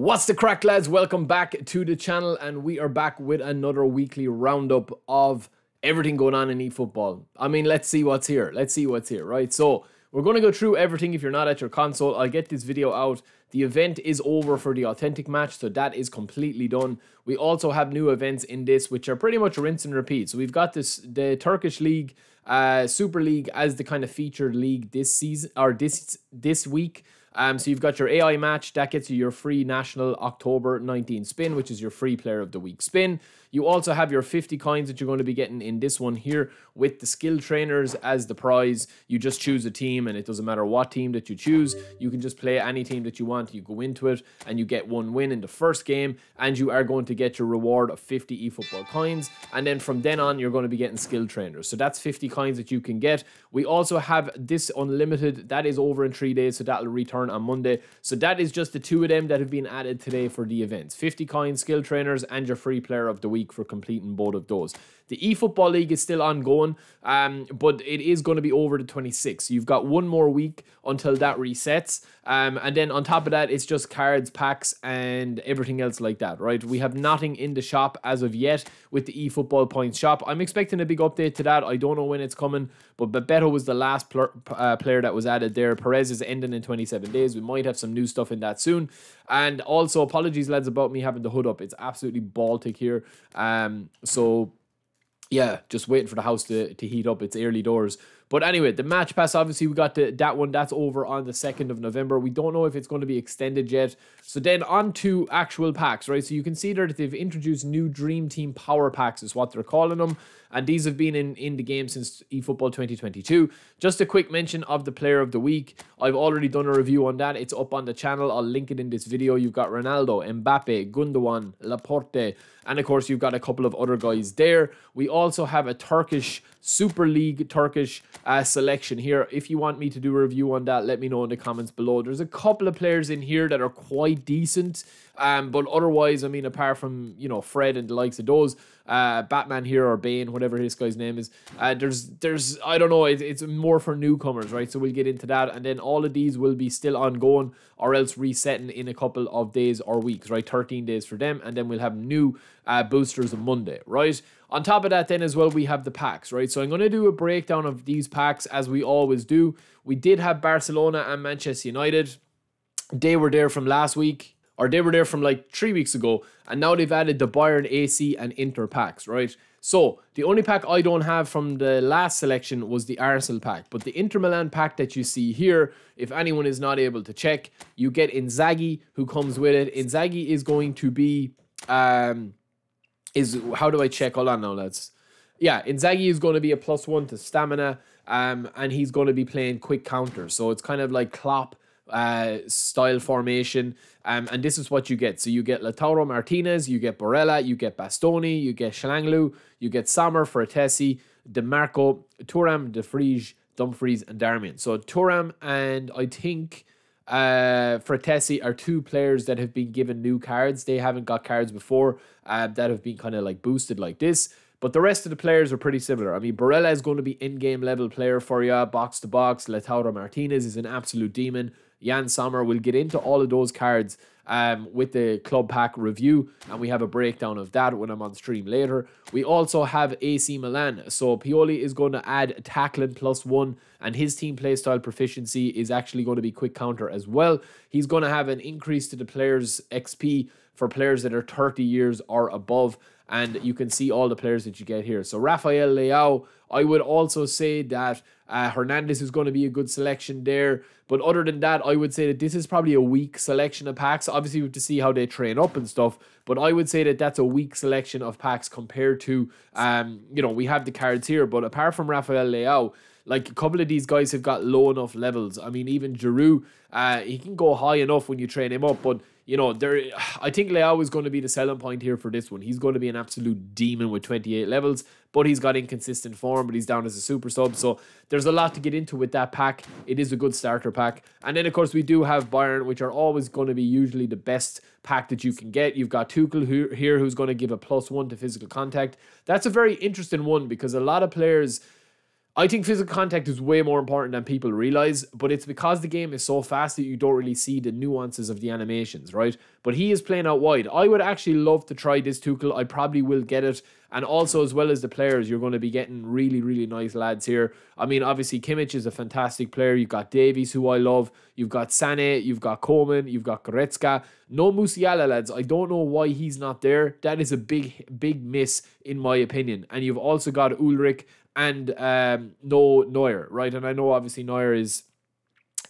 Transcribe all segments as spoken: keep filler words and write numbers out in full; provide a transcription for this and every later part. What's the crack, lads? Welcome back to the channel, and we are back with another weekly roundup of everything going on in eFootball. I mean, let's see what's here. Let's see what's here, right? So we're going to go through everything. If you're not at your console, I'll get this video out. The event is over for the authentic match, so that is completely done. We also have new events in this, which are pretty much a rinse and repeat. So we've got this the Turkish League, uh, Super League as the kind of featured league this season or this this week. Um, so you've got your A I match that gets you your free national October nineteenth spin, which is your free player of the week spin. You also have your fifty coins that you're going to be getting in this one here with the skill trainers as the prize. You just choose a team, and it doesn't matter what team that you choose. You can just play any team that you want. You go into it and you get one win in the first game, and you are going to get your reward of fifty eFootball coins. And then from then on, you're going to be getting skill trainers. So that's fifty coins that you can get. We also have this unlimited. That is over in three days, so that'll return on Monday. So that is just the two of them that have been added today for the events. fifty coins, skill trainers, and your free player of the week for completing both of those. The eFootball League is still ongoing, um, but it is going to be over the twenty-sixth. You've got one more week until that resets, um, and then on top of that, it's just cards, packs, and everything else like that, right? We have nothing in the shop as of yet with the eFootball Points shop. I'm expecting a big update to that. I don't know when it's coming, but Bebeto was the last pl uh, player that was added there. Perez is ending in twenty-seven days. We might have some new stuff in that soon. And also, apologies, lads, about me having the hood up. It's absolutely Baltic here. Um, so yeah, just waiting for the house to, to heat up. It's early doors. But anyway, the match pass, obviously, we got the, that one. That's over on the second of November. We don't know if it's going to be extended yet. So then on to actual packs, right? So you can see there that they've introduced new Dream Team Power Packs is what they're calling them. And these have been in, in the game since eFootball twenty twenty-two. Just a quick mention of the player of the week. I've already done a review on that. It's up on the channel. I'll link it in this video. You've got Ronaldo, Mbappe, Gundogan, Laporte. And of course, you've got a couple of other guys there. We also have a Turkish Super League, Turkish Uh, selection here. If you want me to do a review on that, let me know in the comments below. There's a couple of players in here that are quite decent, um, but otherwise, I mean, apart from, you know, Fred and the likes of those, uh, Batman here or Bane, whatever this guy's name is, uh, there's, there's, I don't know, it, it's more for newcomers, right? So we'll get into that, and then all of these will be still ongoing or else resetting in a couple of days or weeks, right? thirteen days for them, and then we'll have new uh, boosters on Monday, right? On top of that then as well, we have the packs, right? So I'm going to do a breakdown of these packs as we always do. We did have Barcelona and Manchester United. They were there from last week, or they were there from like three weeks ago, and now they've added the Bayern A C and Inter packs, right? So the only pack I don't have from the last selection was the Arsenal pack, but the Inter Milan pack that you see here, if anyone is not able to check, you get Inzaghi who comes with it. Inzaghi is going to be... um. Is how do I check? Hold on now, lads. Yeah, Inzaghi is going to be a plus one to stamina, um, and he's going to be playing quick counter. So it's kind of like Klopp uh, style formation, um, and this is what you get. So you get Lautaro Martinez, you get Barella, you get Bastoni, you get Shalanglu, you get Sommer, Frattesi, Dimarco, Thuram, De Frige, Dumfries, and Darmian. So Thuram and I think... Uh, Frattesi are two players that have been given new cards. They haven't got cards before uh, that have been kind of like boosted like this. But the rest of the players are pretty similar. I mean, Barella is going to be in-game level player for you, box to box. Lautaro Martinez is an absolute demon. Jan Sommer, will get into all of those cards um, with the club pack review, and we have a breakdown of that when I'm on stream later. We also have A C Milan, so Pioli is going to add tackling plus one, and his team playstyle proficiency is actually going to be quick counter as well. He's going to have an increase to the players' X P for players that are thirty years or above, and you can see all the players that you get here. So Rafael Leao, I would also say that uh, Hernandez is going to be a good selection there. But other than that, I would say that this is probably a weak selection of packs. Obviously, we have to see how they train up and stuff. But I would say that that's a weak selection of packs compared to, um, you know, we have the cards here. But apart from Rafael Leao, like a couple of these guys have got low enough levels. I mean, even Giroud, uh, he can go high enough when you train him up. But, you know, there, I think Leao is going to be the selling point here for this one. He's going to be an absolute demon with twenty-eight levels. But he's got inconsistent form, but he's down as a super sub. So there's a lot to get into with that pack. It is a good starter pack. And then, of course, we do have Bayern, which are always going to be usually the best pack that you can get. You've got Tuchel who, here who's going to give a plus one to physical contact. That's a very interesting one because a lot of players... I think physical contact is way more important than people realize, but it's because the game is so fast that you don't really see the nuances of the animations, right? But he is playing out wide. I would actually love to try this Tuchel. I probably will get it. And also, as well as the players, you're going to be getting really, really nice lads here. I mean, obviously, Kimmich is a fantastic player. You've got Davies, who I love. You've got Sané. You've got Coleman. You've got Goretzka. No Musiala, lads. I don't know why he's not there. That is a big, big miss, in my opinion. And you've also got Ulrich and um, no Neuer, right? And I know, obviously, Neuer is,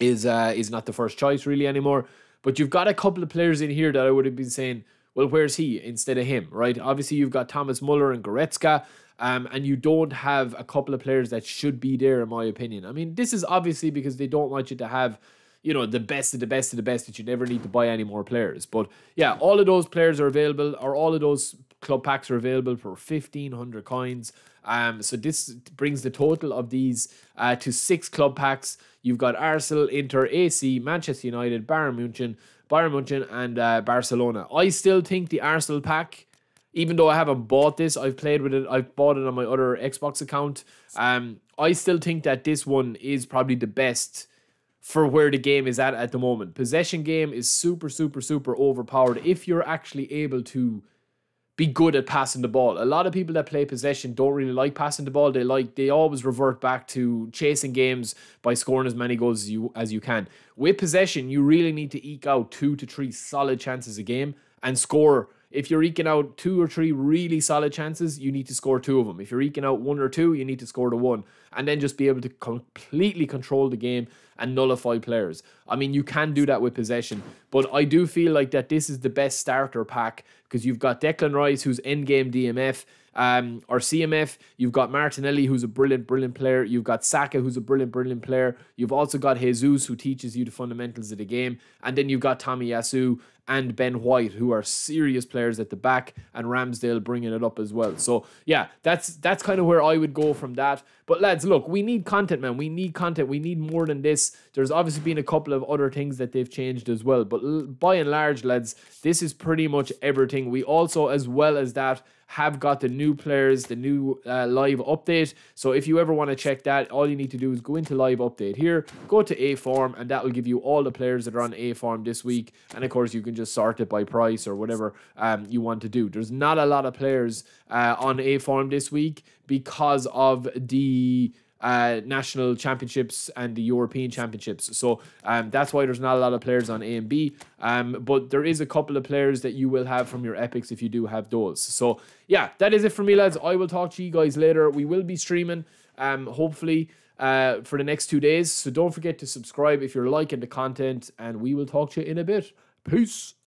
is, uh, is not the first choice, really, anymore. But you've got a couple of players in here that I would have been saying, well, where's he instead of him, right? Obviously, you've got Thomas Muller and Goretzka, um, and you don't have a couple of players that should be there, in my opinion. I mean, this is obviously because they don't want you to have, you know, the best of the best of the best that you never need to buy any more players. But, yeah, all of those players are available, or all of those club packs are available for fifteen hundred coins. Um, so this brings the total of these uh, to six club packs. You've got Arsenal, Inter, A C, Manchester United, Bayern Munich, Bayern Munich and uh, Barcelona. I still think the Arsenal pack, even though I haven't bought this, I've played with it, I've bought it on my other Xbox account. Um, I still think that this one is probably the best for where the game is at at the moment. Possession game is super, super, super overpowered if you're actually able to be good at passing the ball. A lot of people that play possession don't really like passing the ball. They like they always revert back to chasing games by scoring as many goals as you as you can. With possession, you really need to eke out two to three solid chances a game and score. If you're eking out two or three really solid chances, you need to score two of them. If you're eking out one or two, you need to score the one. And then just be able to completely control the game and nullify players. I mean, you can do that with possession. But I do feel like that this is the best starter pack because you've got Declan Rice, who's endgame D M F um, or C M F. You've got Martinelli, who's a brilliant, brilliant player. You've got Saka, who's a brilliant, brilliant player. You've also got Jesus, who teaches you the fundamentals of the game. And then you've got Tomiyasu and Ben White, who are serious players at the back, and Ramsdale bringing it up as well. So, yeah, that's that's kind of where I would go from that. But, lads, look, we need content, man. We need content. We need more than this. There's obviously been a couple of other things that they've changed as well. But by and large, lads, this is pretty much everything. We also, as well as that, have got the new players, the new uh, live update. So if you ever want to check that, all you need to do is go into live update here, go to A Farm, and that will give you all the players that are on A Farm this week. And of course, you can just sort it by price or whatever um, you want to do. There's not a lot of players uh, on A Farm this week because of the uh national championships and the European championships, so um that's why there's not a lot of players on A and B, um but there is a couple of players that you will have from your epics if you do have those. So yeah, that is it for me, lads. I will talk to you guys later. We will be streaming um hopefully uh for the next two days, so don't forget to subscribe if you're liking the content, and we will talk to you in a bit. Peace.